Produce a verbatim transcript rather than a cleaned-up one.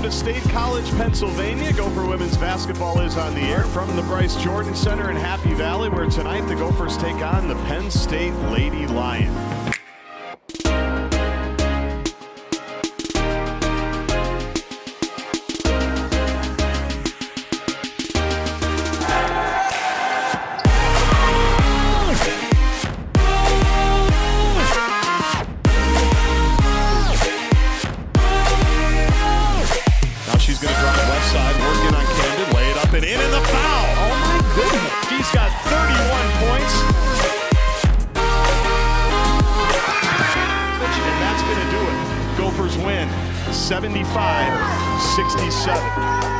Welcome to State College, Pennsylvania. Gopher women's basketball is on the air from the Bryce Jordan Center in Happy Valley, where tonight the Gophers take on the Penn State Lady Lions. Win seventy-five sixty-seven.